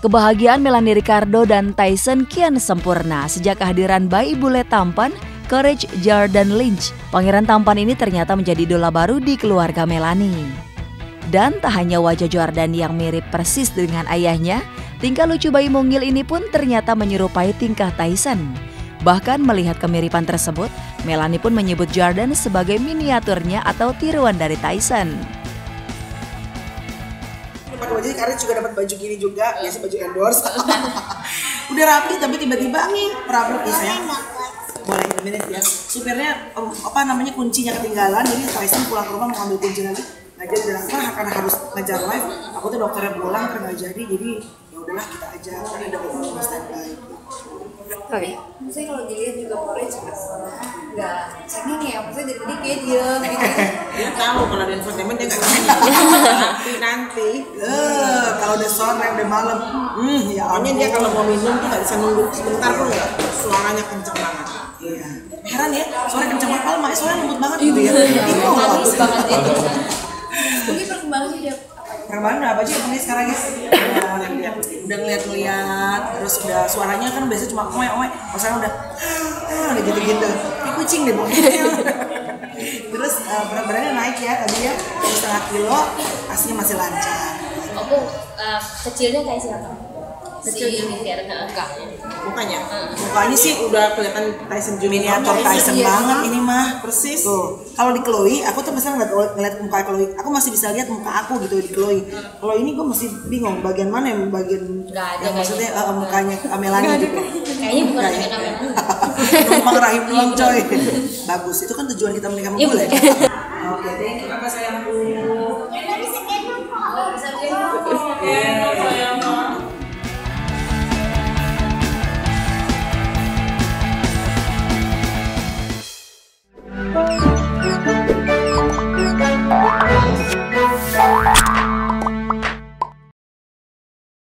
Kebahagiaan Melanie Ricardo dan Tyson kian sempurna sejak kehadiran bayi bule tampan Courage Jordan Lynch. Pangeran tampan ini ternyata menjadi idola baru di keluarga Melanie. Dan tak hanya wajah Jordan yang mirip persis dengan ayahnya, tingkah lucu bayi mungil ini pun ternyata menyerupai tingkah Tyson. Bahkan melihat kemiripan tersebut, Melanie pun menyebut Jordan sebagai miniaturnya atau tiruan dari Tyson. Wajahnya karena juga dapat baju gini juga, biasa baju endorse. Udah rapi tapi tiba-tiba nih perabot ya sayang. Boleh minit ya. Supirnya kuncinya ketinggalan, jadi Tyson pulang ke rumah mau ambil kunci lagi. Ngajar bilang karena harus ngajar live. Aku tuh dokternya pulang karena nggak jadi ya udahlah kita aja karena ada orang standby. Oke. Maksudnya kalau dilihat juga Courage nggak cengeng ya, maksudnya dari tadi kayak diem gitu. Dia tahu kalau ada entertainment dia nggak nanti. Kalau udah sore udah malam, ya awalnya dia kalau mau minum tuh nggak bisa nunggu sebentar pun nggak. Suaranya kenceng banget. Iya. Heran ya, suara kenceng banget. Malah suara lembut banget gitu ya. Itu lembut banget itu. Mungkin perkembangannya dia apa aja ini sekarang guys? Udah ngeliat-ngeliat, terus udah suaranya kan biasanya cuma oe-oe. Kalau sekarang udah gitu-gitu. Ini kucing deh pokoknya. Terus berat-beratnya naik ya, tadi ya 1,5 kilo, aslinya masih lancar. Aku kecilnya kayak siapa? Kecil si mukanya? Mukanya sih udah kelihatan Tyson Junior, Tyson banget ini mah, persis. Kalau di Chloe, aku tuh misalnya ngeliat muka Chloe, aku masih bisa lihat muka aku gitu di Chloe. Kalau ini gue masih bingung bagian mana yang bagian yang maksudnya mukanya Melanie gitu. Kayaknya bukan mukanya Melanie. Numpang rahim doang coy. Bagus, itu kan tujuan kita menikah memulai. Oke, terima kasih sayangku. Bisa gendong kok.